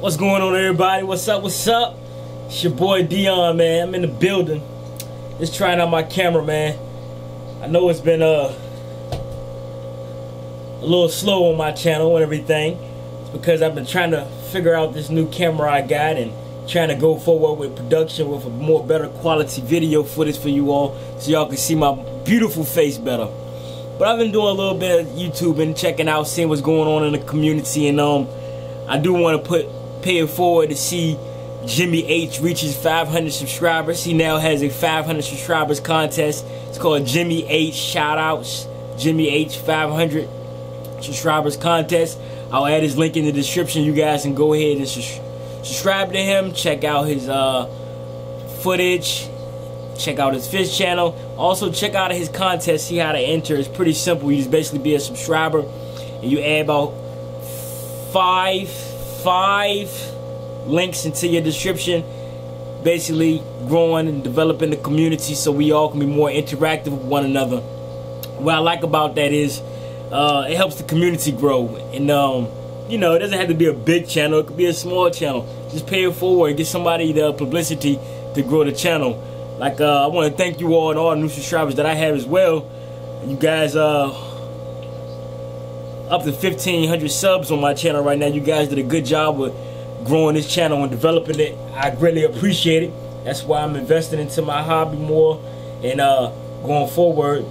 What's going on, everybody? What's up? What's up? It's your boy Dion, man. I'm in the building. Just trying out my camera, man. I know it's been a little slow on my channel and everything. It's because I've been trying to figure out this new camera I got and trying to go forward with production with a more better quality video footage for you all, so y'all can see my beautiful face better. But I've been doing a little bit of YouTube and checking out, seeing what's going on in the community, and I do want to pay it forward to see Jimmy H reaches 500 subscribers. He now has a 500 subscribers contest. It's called Jimmy H Shoutouts. Jimmy H 500 subscribers contest. I'll add his link in the description. You guys can go ahead and subscribe to him. Check out his footage. Check out his fish channel. Also check out his contest. See how to enter. It's pretty simple. You just basically be a subscriber, and you add about five links into your description, basically growing and developing the community so we all can be more interactive with one another. What I like about that is it helps the community grow, and you know, it doesn't have to be a big channel, it could be a small channel. Just pay it forward, get somebody the publicity to grow the channel. Like I want to thank you all and all the new subscribers that I have as well. You guys up to 1,500 subs on my channel right now. You guys did a good job with growing this channel and developing it. I greatly appreciate it. That's why I'm investing into my hobby more, and going forward,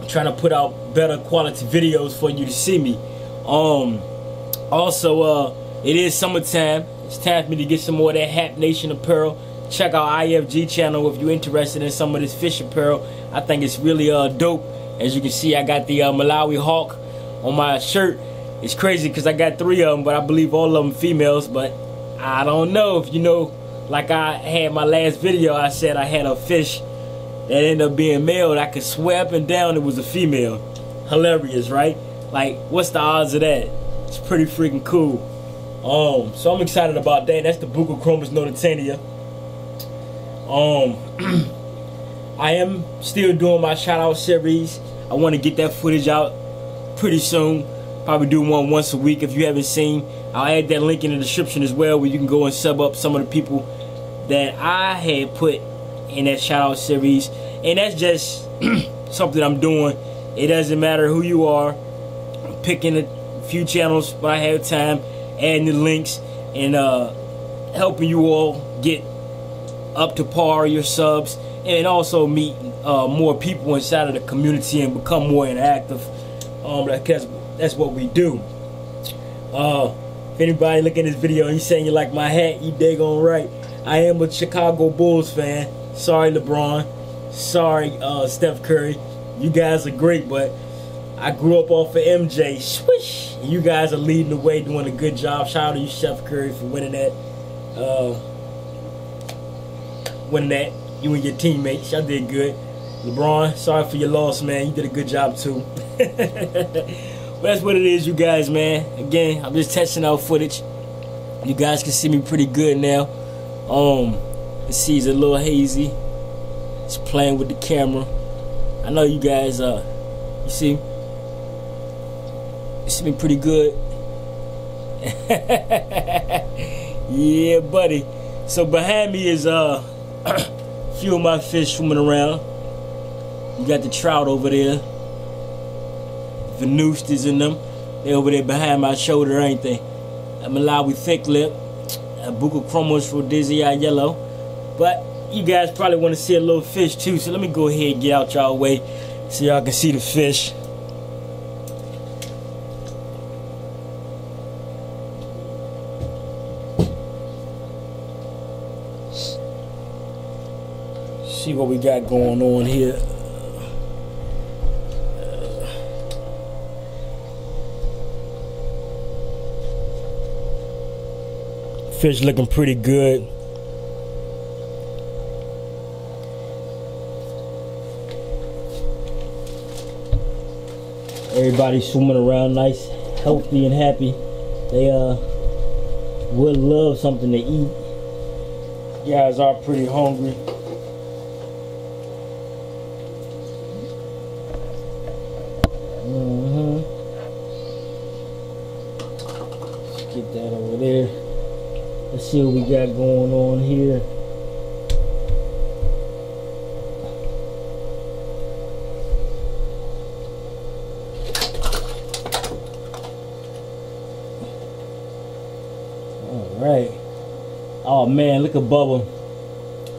I'm trying to put out better quality videos for you to see me. Also, it is summertime. It's time for me to get some more of that Hat Nation apparel. Check out IFG channel if you're interested in some of this fish apparel. I think it's really dope. As you can see, I got the Malawi Hawk on my shirt. It's crazy because I got 3 of them, but I believe all of them females. But I don't know if you know, like I had my last video, I said I had a fish that ended up being male. I could swear up and down it was a female. Hilarious, right? Like, what's the odds of that? It's pretty freaking cool. So I'm excited about that. That's the Buccochromis nototaenia. I am still doing my shout out series. I want to get that footage out pretty soon. Probably do one once a week. If you haven't seen, I'll add that link in the description as well, where you can go and sub up some of the people that I had put in that shout out series. And that's just something I'm doing. It doesn't matter who you are. I'm picking a few channels when I have time, adding the links, and helping you all get up to par your subs, and also meet more people inside of the community and become more interactive. That's what we do. If anybody looking at this video and you saying you like my hat, you daggone right. I am a Chicago Bulls fan. Sorry, LeBron. Sorry, Steph Curry. You guys are great, but I grew up off of MJ. Swish! You guys are leading the way, doing a good job. Shout out to you, Steph Curry, for winning that. You and your teammates, y'all did good. LeBron, sorry for your loss, man. You did a good job, too. But that's what it is, you guys, man. Again, I'm just testing out footage. You guys can see me pretty good now. The sea's a little hazy. It's playing with the camera. I know you guys, you see me pretty good. Yeah, buddy. So behind me is a few of my fish swimming around. You got the trout over there. Venustus in them. They over there behind my shoulder, ain't they? A Malawi thick lip, a Buccochromis rhodesiae yellow. But you guys probably want to see a little fish too, so let me go ahead and get out y'all way so y'all can see the fish. See what we got going on here. Fish looking pretty good. Everybody swimming around nice, healthy and happy. They would love something to eat. You guys are pretty hungry. Let's get that over there. Let's see what we got going on here. Alright. Oh man, look at Bubba.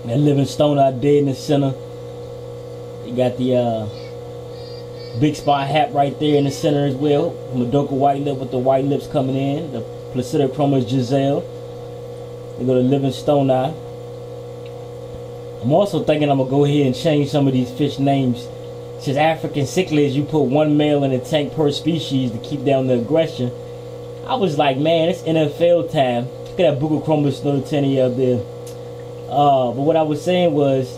That Livingstone Eye dead in the center. They got the big spot hat right there in the center as well. Madoka white lip with the white lips coming in. The Placidic Chromas Giselle. We go to Livingstone Eye. I'm also thinking I'm going to go ahead and change some of these fish names. Since African Cichlids, you put one male in a tank per species to keep down the aggression. I was like, man, it's NFL time. Look at that Buccochromis nototaenia up there. But what I was saying was,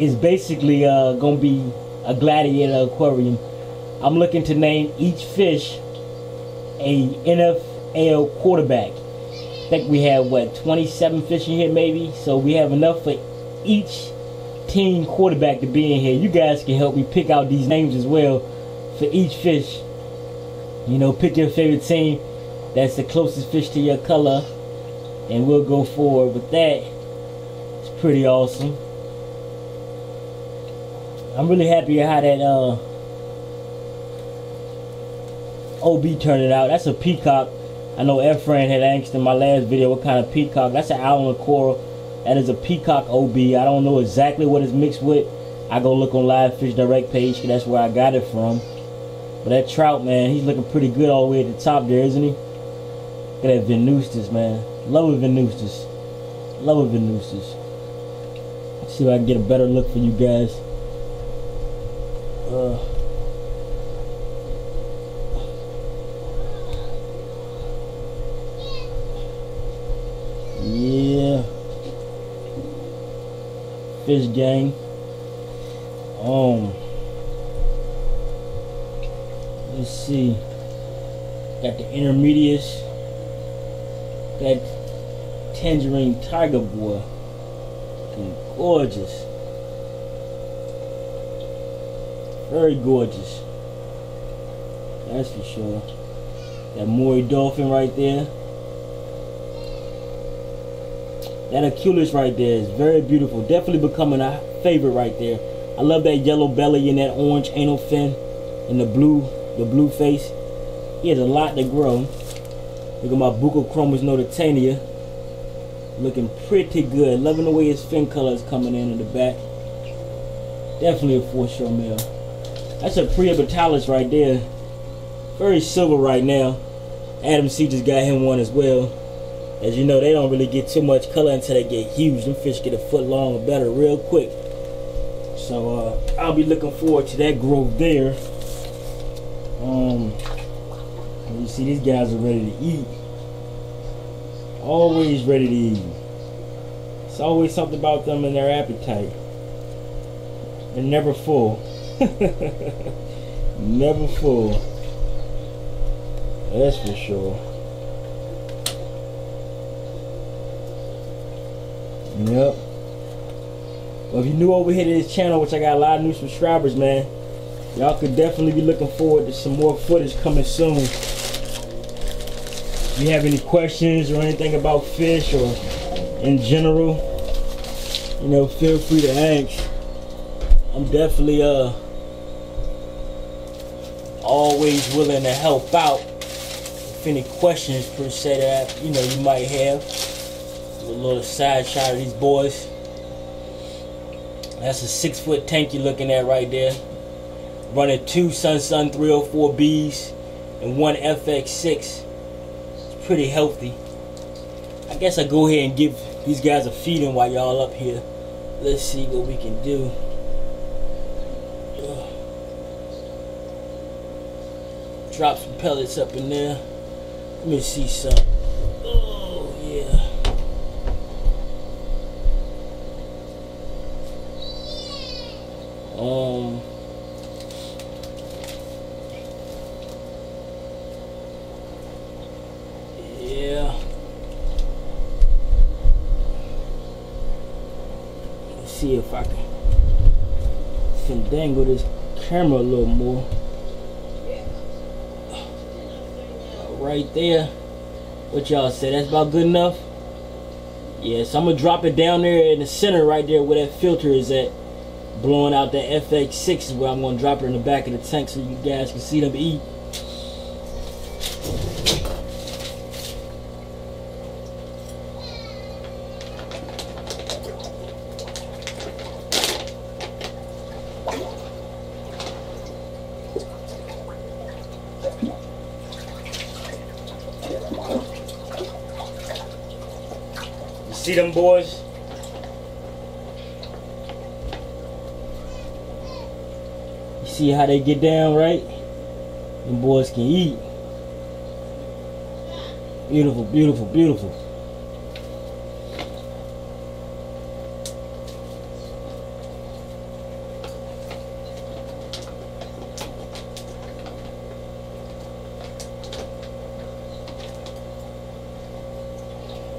it's basically going to be a Gladiator Aquarium. I'm looking to name each fish a NFL quarterback. I think we have, what, 27 fish in here maybe? So we have enough for each team quarterback to be in here. You guys can help me pick out these names as well for each fish. You know, pick your favorite team that's the closest fish to your color, and we'll go forward with that. It's pretty awesome. I'm really happy how that OB turned it out. That's a peacock. I know Efrain had asked in my last video what kind of peacock. That's an island coral. That is a peacock OB. I don't know exactly what it's mixed with. I go look on Live Fish Direct page because that's where I got it from. But that trout, man, he's looking pretty good all the way at the top there, isn't he? Look at that Venustus, man. Love a Venustus. Love a Venustus. Let's see if I can get a better look for you guys. Yeah, fish gang. Let's see. Got the intermediates. Got Tangerine Tiger boy. Looking gorgeous. Very gorgeous. That's for sure. That Mori Dolphin right there. That Achulis right there is very beautiful. Definitely becoming a favorite right there. I love that yellow belly and that orange anal fin and the blue face. He has a lot to grow. Look at my Buccochromis nototaenia. Looking pretty good. Loving the way his fin color is coming in the back. Definitely a Forchamel. That's a Priabitalis right there. Very silver right now. Adam C just got him one as well. As you know, they don't really get too much color until they get huge. Them fish get a foot long or better real quick. So I'll be looking forward to that growth there. You see, these guys are ready to eat. Always ready to eat. It's always something about them and their appetite. They're never full. Never full. That's for sure. Yep. Well, if you're new over here to this channel, which I got a lot of new subscribers, man, y'all could definitely be looking forward to some more footage coming soon. If you have any questions or anything about fish or in general, you know, feel free to ask. I'm definitely always willing to help out if any questions per se that you know you might have. A little side shot of these boys. That's a 6-foot tank you're looking at right there. Running 2 Sun Sun 304Bs and 1 FX6. It's pretty healthy. I guess I go ahead and give these guys a feeding while y'all up here. Let's see what we can do. Drop some pellets up in there. Let me see some. Oh yeah. Yeah. Let's see if I can dangle this camera a little more. Right there. What y'all say? That's about good enough. Yeah, so I'm going to drop it down there in the center right there where that filter is at. Blowing out that FX6 is where I'm going to drop her in the back of the tank so you guys can see them eat. See them boys? You see how they get down, right? Them boys can eat. Beautiful, beautiful, beautiful.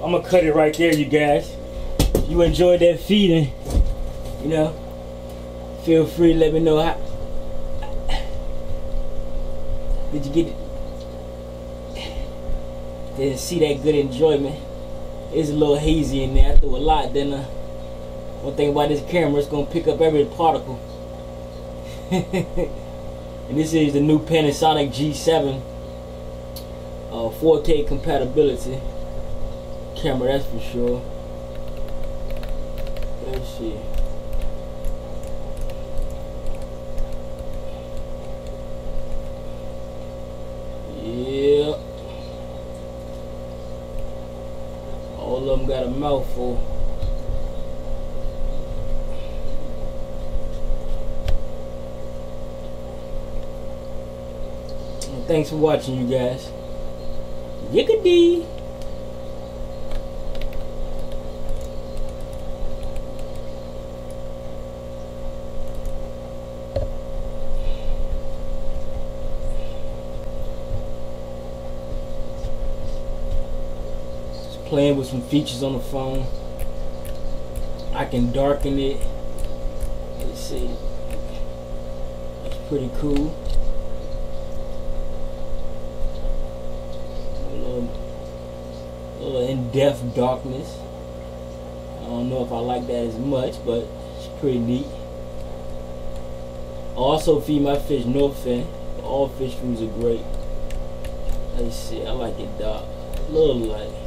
I'm gonna cut it right there, you guys. If you enjoyed that feeding, you know, feel free to let me know how. Did you get it? Didn't see that good enjoyment. It's a little hazy in there. I threw a lot. Then one thing about this camera, it's gonna pick up every particle. And this is the new Panasonic G7 4K compatibility camera, that's for sure. Let's see. Yep. All of them got a mouthful. And thanks for watching, you guys. Yickadee. Playing with some features on the phone. I can darken it. Let's see. That's pretty cool. A little in-depth darkness. I don't know if I like that as much, but it's pretty neat. I also feed my fish no fin. All fish foods are great. Let's see. I like it dark. A little light.